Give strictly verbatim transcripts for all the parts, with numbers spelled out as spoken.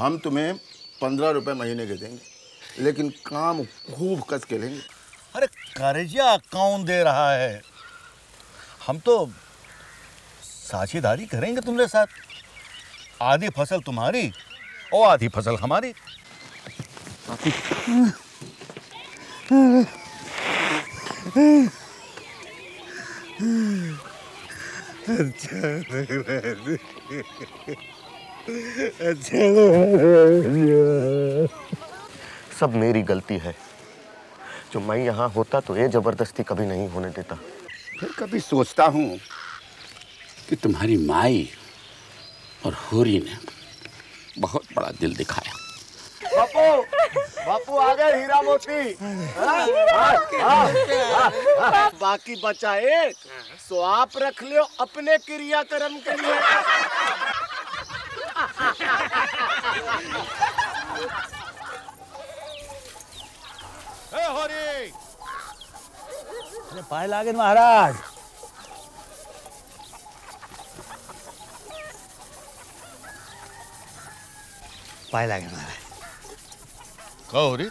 हम तुम्हें पंद्रह रुपए महीने के देंगे, लेकिन काम खूब कस के लेंगे। अरे कर्जा कौन दे रहा है? हम तो साझेदारी करेंगे तुम्हारे साथ, आधी फसल तुम्हारी और आधी फसल हमारी। अच्छा लग रहा है, अच्छा लग रहा है। सब मेरी गलती है, जो मैं यहाँ होता तो ये जबरदस्ती कभी नहीं होने देता। फिर कभी सोचता हूँ कि तुम्हारी माई और होरी ने बहुत बड़ा दिल दिखाया। बापू, बापू आ गए हीरा मोती। बाकी बचा एक, सो आप रख लियो अपने क्रियाकर्म के लिए। ए होरी, पाए लागे महाराज। पाए लागे महाराज। होरी,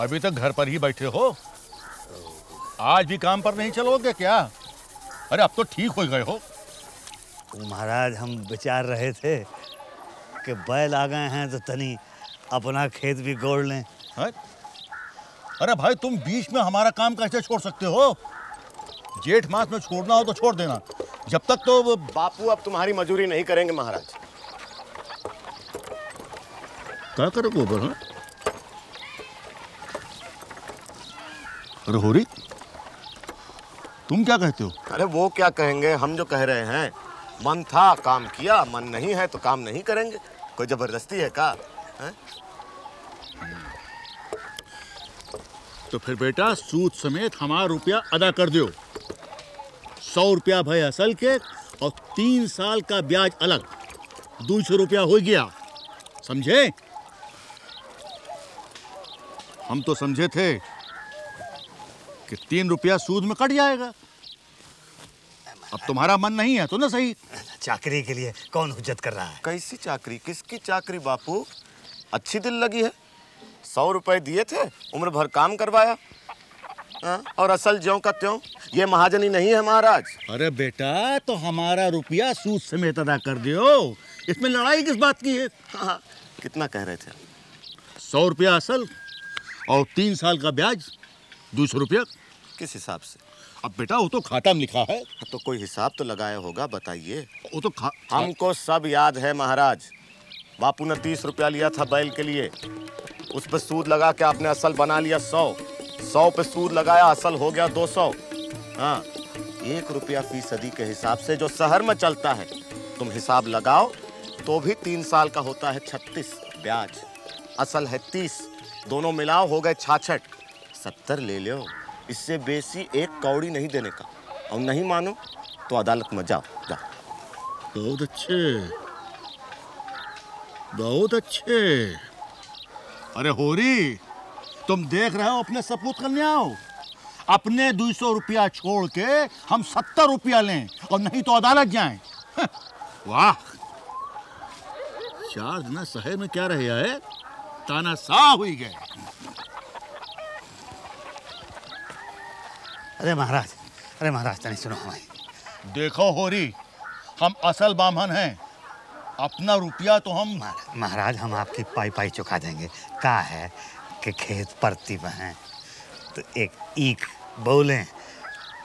अभी तक घर पर ही बैठे हो? आज भी काम पर नहीं चलोगे क्या? अरे अब तो ठीक हो गए हो। महाराज हम विचार रहे थे कि बैल आ गए हैं तो तनी अपना खेत भी गोड़ लें। अरे भाई तुम बीच में हमारा काम कैसे छोड़ सकते हो? जेठ मास में छोड़ना हो तो छोड़ देना, जब तक तो। बापू अब तुम्हारी मजूरी नहीं करेंगे महाराज। क्या करो गोबर? अरे होरी, तुम क्या कहते हो? अरे वो क्या कहेंगे, हम जो कह रहे हैं। मन था काम किया, मन नहीं है तो काम नहीं करेंगे। कोई जबरदस्ती है का है? तो फिर बेटा सूद समेत हमारा रुपया अदा कर दो। सौ रुपया भाई असल के और तीन साल का ब्याज अलग, दो सौ रुपया हो गया। समझे? हम तो समझे थे कि तीन रुपया सूद में कट जाएगा। अब तुम्हारा मन नहीं है तो ना सही। चाकरी के लिए कौन हुज्जत कर रहा है? कैसी चाकरी, किसकी चाकरी बापू? अच्छी दिल लगी है, सौ रुपए दिए थे, उम्र भर काम करवाया। आ, और असल ज्यों का त्यों। ये महाजनी नहीं है महाराज। अरे बेटा तो हमारा रुपया सूद समेत अदा कर दियो, इसमें लड़ाई किस बात की है? हाँ, कितना कह रहे थे? सौ रुपया असल और तीन साल का ब्याज, दो सौ रुपया। किस हिसाब से? अब बेटा वो तो खाता में लिखा है। तो कोई हिसाब तो लगाया होगा, बताइए। वो तो खा... हमको सब याद है महाराज। बापू ने तीस रुपया लिया था बैल के लिए, उस पर सूद लगा के आपने असल बना लिया सौ। सौ पे सूद लगाया, असल हो गया दो सौ। हाँ, एक रुपया फीसदी के हिसाब से जो शहर में चलता है, तुम हिसाब लगाओ तो भी तीन साल का होता है छत्तीस, ब्याज असल है तीस, दोनों मिलाओ हो गए छाछठ। सत्तर ले लो, इससे बेसी एक कौड़ी नहीं देने का। और नहीं मानो तो अदालत में जाओ। जाओ। बहुत अच्छे, बहुत अच्छे। अरे होरी, तुम देख रहे हो अपने सपूत करने आओ। अपने दो सौ रुपया छोड़ के हम सत्तर रुपया लें और नहीं तो अदालत जाएं। वाह, चार दिन शहर में क्या रह गया है, तानाशाह हुई गए। अरे महाराज, अरे महाराज तनी सुनो हमारी। देखो होरी, हम असल ब्राह्मण हैं, अपना रुपया तो हम। महाराज हम आपकी पाई पाई चुका देंगे। का है के खेत परती में हैं तो एक ईख बोलें,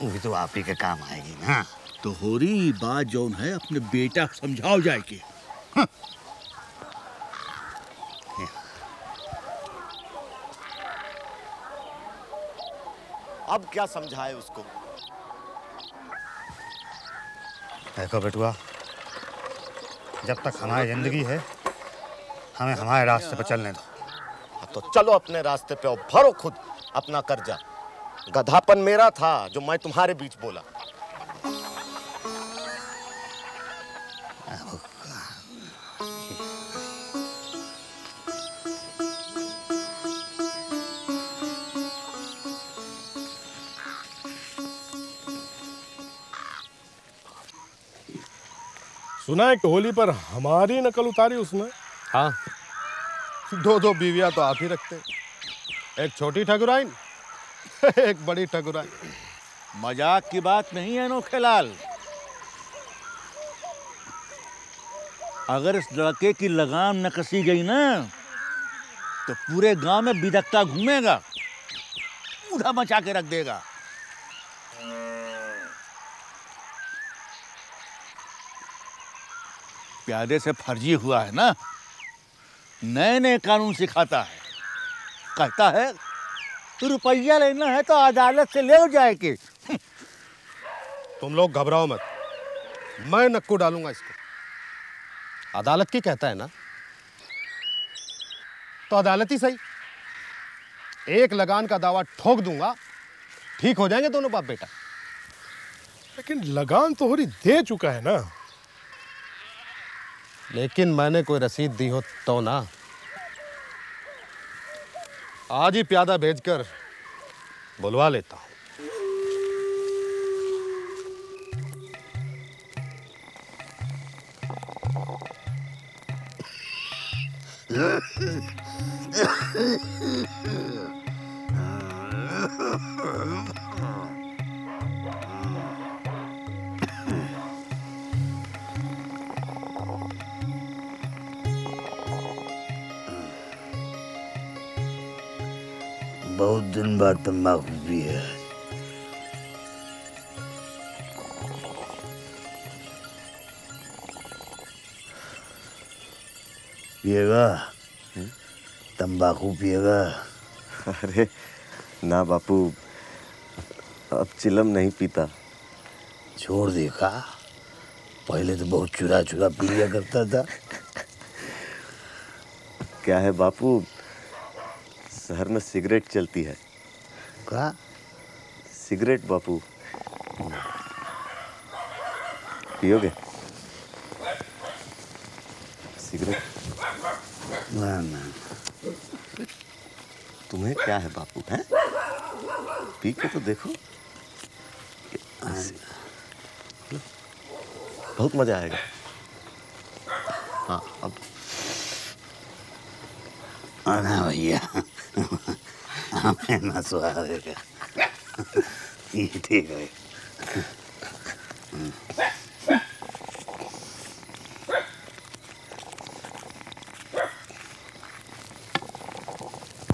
वो भी तो आप ही के काम आएगी ना। तो होरी बात जौन है अपने बेटा को समझाओ जाए के। हाँ। अब क्या समझाए उसको? देखो बेटुआ, जब तक हमारी जिंदगी है हमें हमारे रास्ते पर चलने दो। तो चलो अपने रास्ते पे और भरो खुद अपना कर्जा। गधापन मेरा था जो मैं तुम्हारे बीच बोला। सुना है कि होली पर हमारी नकल उतारी उसने। हाँ, दो दो बीवियां तो आप ही रखते, एक छोटी ठगुराइन एक बड़ी ठगुराइन। मजाक की बात नहीं है नौखेलाल। अगर इस लड़के की लगाम न कसी गई ना तो पूरे गांव में बिदकता घूमेगा, पूरा मचा के रख देगा। प्यादे से फर्जी हुआ है ना, नए नए कानून सिखाता है, कहता है रुपया लेना है तो अदालत से ले जाए के। तुम लोग घबराओ मत, मैं नक्कू डालूंगा इसको। अदालत की कहता है ना तो अदालत ही सही, एक लगान का दावा ठोक दूंगा, ठीक हो जाएंगे दोनों बाप बेटा। लेकिन लगान तो होरी दे चुका है ना। लेकिन मैंने कोई रसीद दी हो तो ना। आज ही प्यादा भेजकर बुलवा लेता हूं। बहुत दिन बाद तम्बाकू भी है। पिएगा तम्बाकू पिएगा? अरे ना बापू, अब चिलम नहीं पीता। छोड़ देखा, पहले तो बहुत चुरा चुरा पी लिया करता था। क्या है बापू, शहर में सिगरेट चलती है। क्या सिगरेट बापू? पियोगे सिगरेट? ना ना। तुम्हें क्या है बापू, हैं? पी के तो देखो, बहुत मजा आएगा। हाँ अब आना भैया, हमें ना सुहाएगा। ठीक है।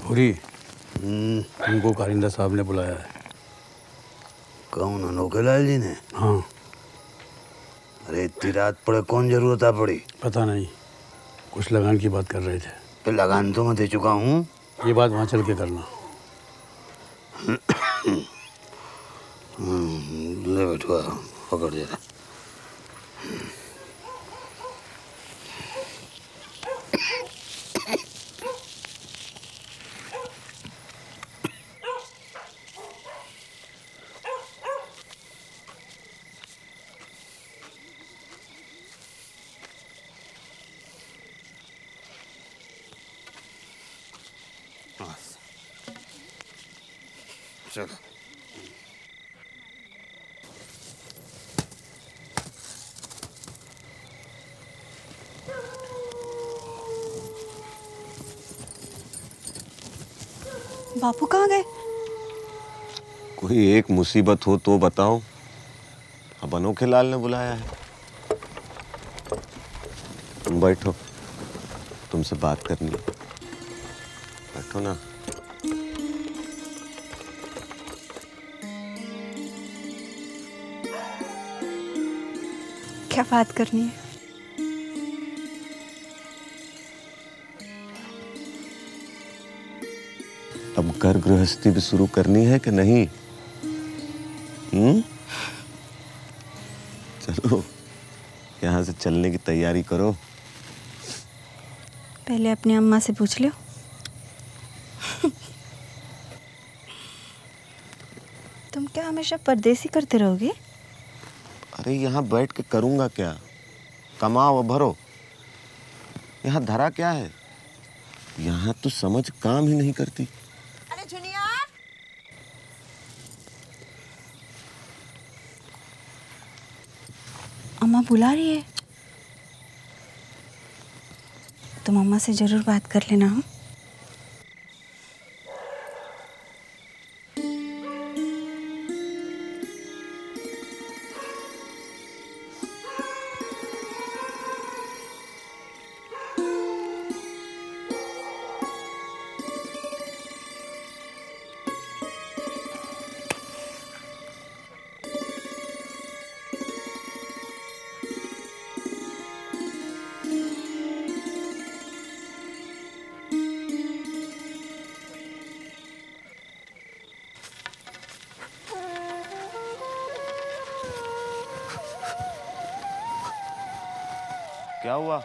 होरी, तुमको कारिंदा साहब ने बुलाया है। कौन, अनोखेलाल जी ने? हाँ। अरे इतनी रात पड़े, कौन जरूरत आ पड़ी? पता नहीं, कुछ लगान की बात कर रहे थे। तो लगान तो मैं दे चुका हूँ, ये बात वहाँ चल के करना। ले बैठो, पकड़ दे। बापू कहाँ गए? कोई एक मुसीबत हो तो बताओ, अब अनोखेलाल ने बुलाया है। तुम बैठो, तुमसे बात करनी है। बैठो ना। क्या बात करनी है? अब घर गृहस्थी भी शुरू करनी है कि नहीं? हम्म, चलो यहाँ से चलने की तैयारी करो। पहले अपनी अम्मा से पूछ लो। तुम क्या हमेशा परदेसी करते रहोगे? अरे यहाँ बैठ के करूँगा क्या? कमाओ भरो, यहाँ धरा क्या है? यहाँ तो समझ काम ही नहीं करती। अरे झुनिया, अम्मा बुला रही है, तो मम्मा से ज़रूर बात कर लेना। हम क्या हुआ?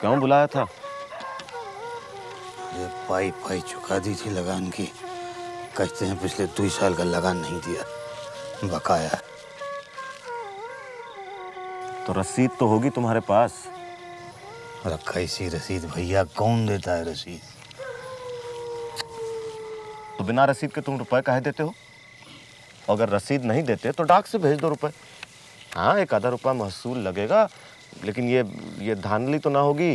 क्यों बुलाया था? अरे पाई पाई चुका दी थी लगान की। कहते हैं पिछले दो साल का लगान नहीं दिया, बकाया। तो रसीद तो होगी तुम्हारे पास? रखा इसी रसीद, भैया कौन देता है रसीद? तो बिना रसीद के तुम रुपए काहे देते हो? अगर रसीद नहीं देते तो डाक से भेज दो रुपए। हाँ, एक आधा रुपया महसूल लगेगा, लेकिन ये ये धांधली तो ना होगी।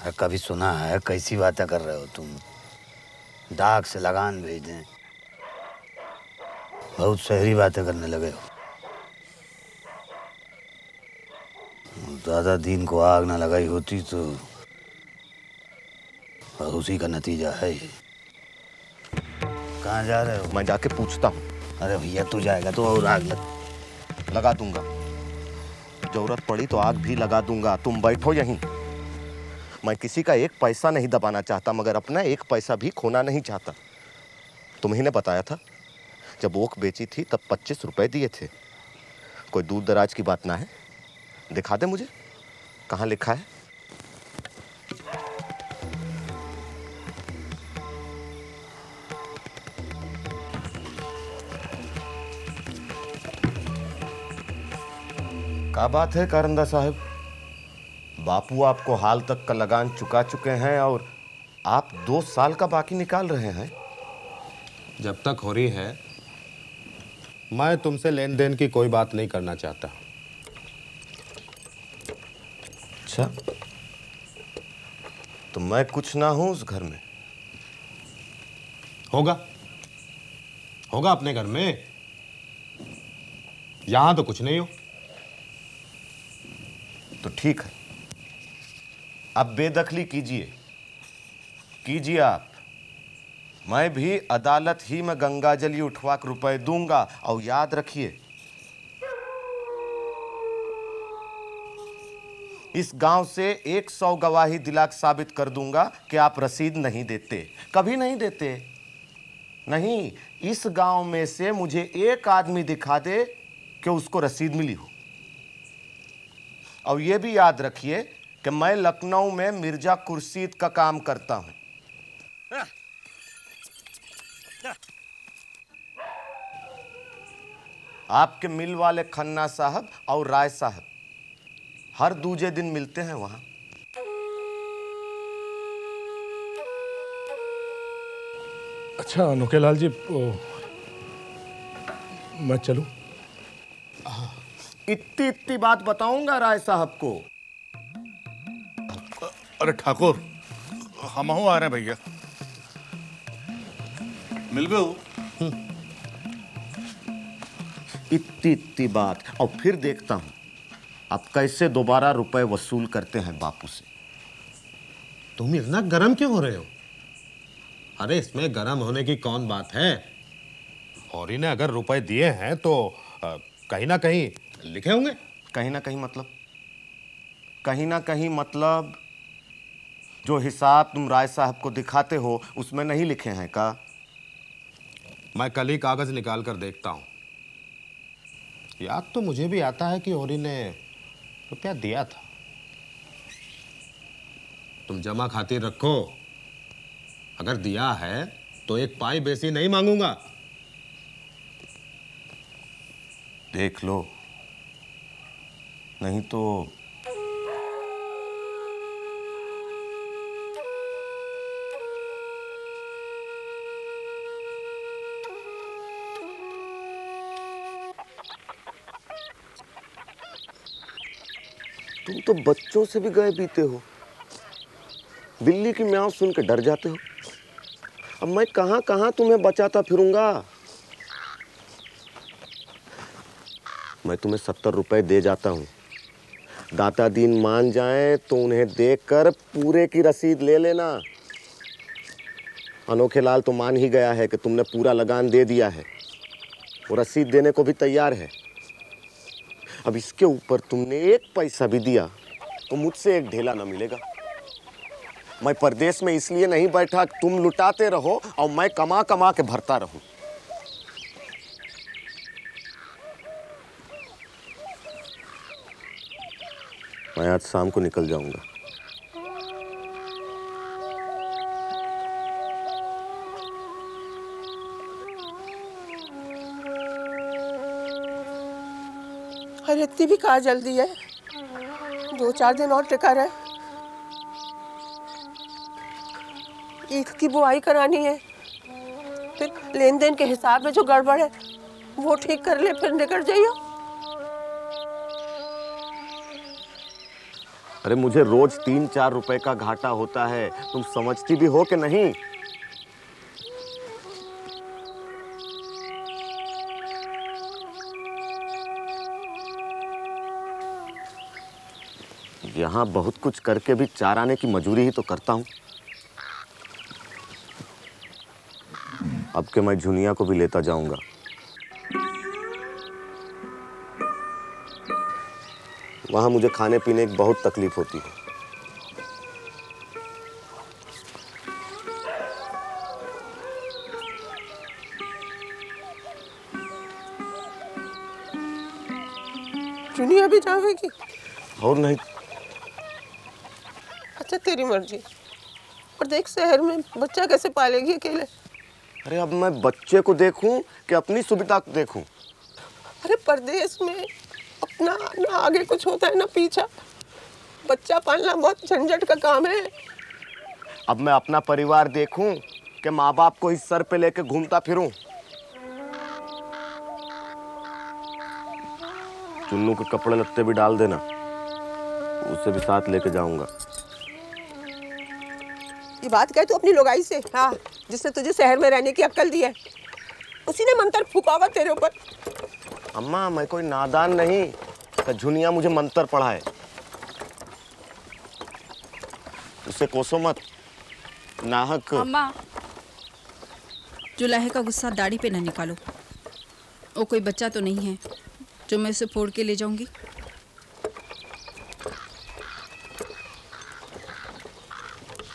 अरे कभी सुना है? कैसी बातें कर रहे हो तुम? डाक से लगान भेज दें, बहुत शहरी बातें करने लगे हो। दादा दीन को आग ना लगाई होती तो, और उसी का नतीजा है ये। कहाँ जा रहे हो? मैं जाके पूछता हूँ। अरे भैया तू जाएगा तो और आग लग लगा दूंगा, जरूरत पड़ी तो आग भी लगा दूंगा। तुम बैठो यहीं। मैं किसी का एक पैसा नहीं दबाना चाहता, मगर अपना एक पैसा भी खोना नहीं चाहता। तुम्हीं ने बताया था जब ओख बेची थी तब पच्चीस रुपए दिए थे। कोई दूर दराज की बात ना है। दिखा दे मुझे कहाँ लिखा है। क्या बात है कारंदा साहब? बापू आपको हाल तक का लगान चुका चुके हैं और आप दो साल का बाकी निकाल रहे हैं। जब तक हो रही है मैं तुमसे लेन देन की कोई बात नहीं करना चाहता। अच्छा, तो मैं कुछ ना हूं उस घर में? होगा होगा अपने घर में, यहां तो कुछ नहीं हो। तो ठीक है, आप बेदखली कीजिए कीजिए आप। मैं भी अदालत ही में गंगाजली उठवा कर रुपए दूंगा। और याद रखिए, इस गांव से एक सौ गवाही दिलाकर साबित कर दूंगा कि आप रसीद नहीं देते, कभी नहीं देते। नहीं, इस गांव में से मुझे एक आदमी दिखा दे कि उसको रसीद मिली हो। और ये भी याद रखिए कि मैं लखनऊ में मिर्जा कुर्सीद का काम करता हूं। आपके मिल वाले खन्ना साहब और राय साहब हर दूसरे दिन मिलते हैं वहां। अच्छा नोकेलाल जी, मैं चलूं? इतनी इतनी बात बताऊंगा राय साहब को। अरे ठाकुर, हम आ रहे हैं भैया, मिल गए हो? इतनी इतनी बात, और फिर देखता हूं आप कैसे दोबारा रुपए वसूल करते हैं बापू से। तुम इतना गरम क्यों हो रहे हो? अरे इसमें गरम होने की कौन बात है? हौरी ने अगर रुपए दिए हैं तो आ, कहीं ना कहीं लिखे होंगे। कहीं ना कहीं मतलब? कहीं ना कहीं मतलब जो हिसाब तुम राय साहब को दिखाते हो उसमें नहीं लिखे हैं का? मैं कल ही कागज निकाल कर देखता हूँ। याद तो मुझे भी आता है कि होरी ने रुपया दिया था। तुम जमा खातिर रखो, अगर दिया है तो एक पाई बेसी नहीं मांगूंगा। देख लो, नहीं तो तुम तो बच्चों से भी गए बीते हो। बिल्ली की म्याऊं सुन के डर जाते हो। अब मैं कहाँ कहाँ तुम्हें बचाता फिरूंगा। मैं तुम्हें सत्तर रुपए दे जाता हूँ, दाता दीन मान जाए तो उन्हें देखकर पूरे की रसीद ले लेना। अनोखे लाल तो मान ही गया है कि तुमने पूरा लगान दे दिया है, वो रसीद देने को भी तैयार है। अब इसके ऊपर तुमने एक पैसा भी दिया तो मुझसे एक ढेला न मिलेगा। मैं परदेश में इसलिए नहीं बैठा कि तुम लुटाते रहो और मैं कमा कमा के भरता रहूं। मैं आज शाम को निकल जाऊंगा। अरे इतनी भी कहाँ जल्दी है, दो चार दिन और टिका रहे। ईख की बुआई करानी है, फिर लेन देन के हिसाब में जो गड़बड़ है वो ठीक कर ले, फिर निकल जाइयो। अरे मुझे रोज तीन चार रुपए का घाटा होता है, तुम समझती भी हो कि नहीं। यहाँ बहुत कुछ करके भी चार आने की मजूरी ही तो करता हूँ। अब के मैं झुनिया को भी लेता जाऊंगा। वहां मुझे खाने पीने की बहुत तकलीफ होती है। झुनिया भी जाएगी और नहीं। अच्छा तेरी मर्जी, और देख शहर में बच्चा कैसे पालेगी अकेले। अरे अब मैं बच्चे को देखूं कि अपनी सुविधा को देखूं। अरे परदेश में अपना ना आगे कुछ होता है ना पीछा, बच्चा पालना बहुत झंझट का काम है। अब मैं अपना परिवार देखूं कि माँ बाप को ही सर पे लेके घूमता फिरूं। चुन्नू के कपड़े लत्ते भी डाल देना, उसे भी साथ लेके जाऊंगा। ये बात कह तू अपनी लोगाई से, हाँ, जिसने तुझे शहर में रहने की अक्कल दी है, उसी ने मंत्र फूका हुआ तेरे ऊपर। अम्मा मैं कोई नादान नहीं, झुनिया मुझे मंत्र पढ़ाए, उसे कोसो मत नाहक। अम्मा जुलाहे का गुस्सा दाढ़ी पे ना निकालो, वो कोई बच्चा तो नहीं है जो मैं उसे फोड़ के ले जाऊंगी।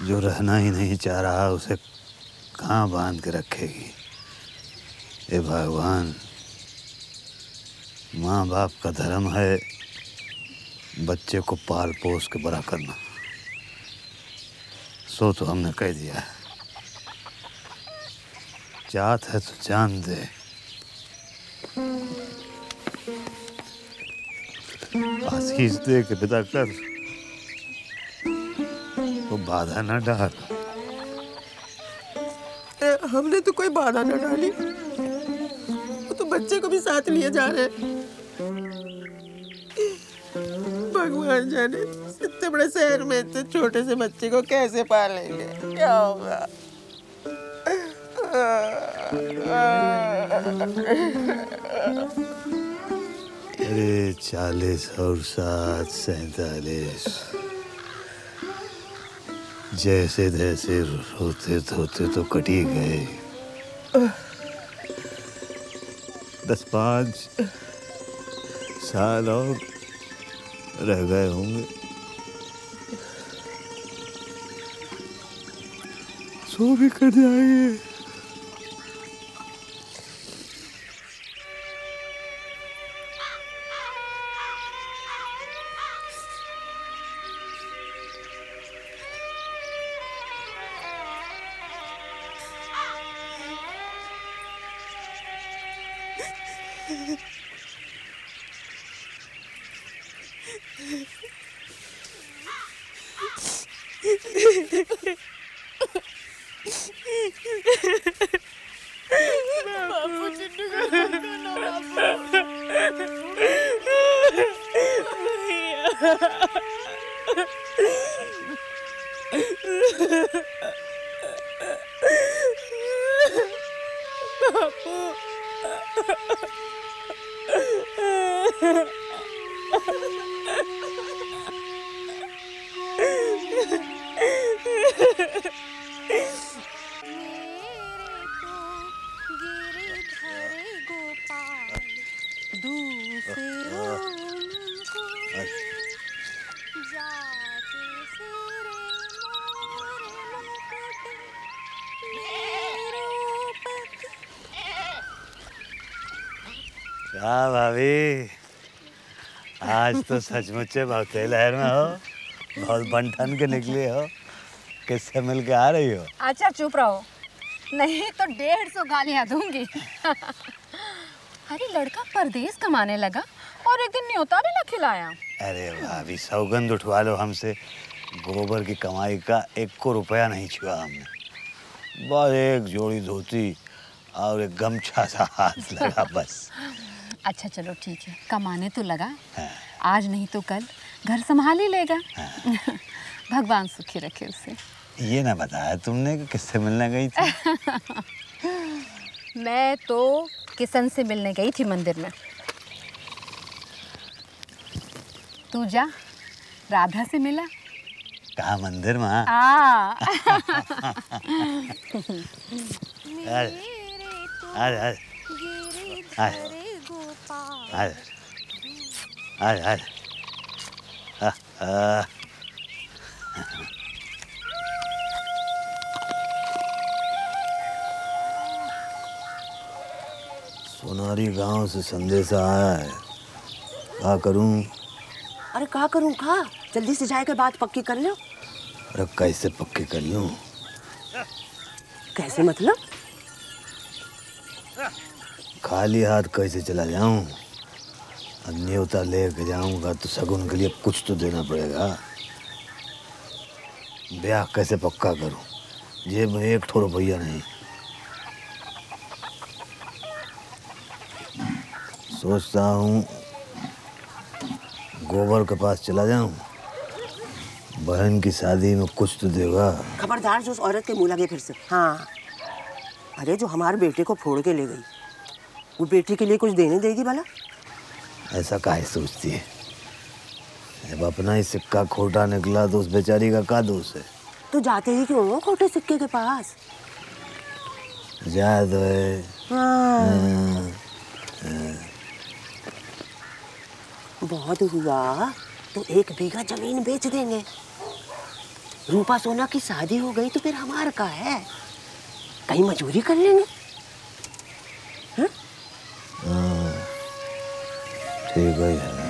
जो रहना ही नहीं चाह रहा उसे कहाँ बांध के रखेगी। ए भगवान, माँ बाप का धर्म है बच्चे को पाल पोस के बड़ा करना, सो तो हमने कह दिया है। जात है तो जान दे। आशीष दे के विदा कर, तो बाधा ना डाल। हमने तो कोई बाधा न डाली, वो तो बच्चे को भी साथ लिए जा रहे। भगवान जाने इतने बड़े शहर में इतने छोटे से बच्चे को कैसे पालेंगे, क्या होगा। अरे चालीस और सात सैतालीस, जैसे जैसे रोते धोते तो कटी गए। दस पाँच साल और रह गए होंगे। सो भी कर जाइए। हाँ भाभी, आज तो सचमुच बहुत लहर में हो, बहुत बनठन के निकली हो। किससे मिलके आ रही हो? अच्छा चुप रहो, नहीं तो डेढ़ सौ गालियाँ दूंगी। अरे लड़का परदेश कमाने लगा और एक दिन न्योता भी न खिलाया। अरे भाभी सौगंध उठवा लो हमसे, गोबर की कमाई का एक को रुपया नहीं छुआ हमने। बस एक जोड़ी धोती और एक गमछा सा हाथ लगा बस। अच्छा चलो ठीक है, कमाने तो लगा, आज नहीं तो कल घर संभाल ही लेगा। भगवान सुखी रखे उसे। ये ना बताया तुमने कि किससे मिलने गई थी? मैं तो किशन से मिलने गई थी मंदिर में। तू जा राधा से मिला। कहाँ? मंदिर में। हाँ। अरे अरे अरे अरे अरे अरे हाँ। सोनारी गांव से संदेश आया है, क्या करूं? अरे क्या करूं क्या? जल्दी से जाकर बात पक्की कर लो। अरे कैसे पक्की कर लूं? कैसे मतलब? खाली हाथ कैसे चला जाऊं? न्योता लेके जाऊंगा तो शगुन के लिए कुछ तो देना पड़ेगा। ब्याह कैसे पक्का करूं? जेब में एक ठो रुपया नहीं। सोचता हूं गोबर के पास चला जाऊं, बहन की शादी में कुछ तो देगा। खबरदार जो उस औरत के मुंह लगे फिर से। हाँ अरे जो हमारे बेटे को फोड़ के ले गई, वो बेटी के लिए कुछ देने देगी भला? ऐसा काहे सोचती है? जब अपना ही सिक्का खोटा निकला तो उस बेचारी का क्या दोष है? तो जाते ही क्यों हो खोटे सिक्के के पास? जाए तो है। हाँ। हाँ। हाँ। बहुत हुआ तो एक बीघा जमीन बेच देंगे। रूपा सोना की शादी हो गई तो फिर हमार का है, कहीं मजदूरी कर लेंगे। हाँ ठीक है।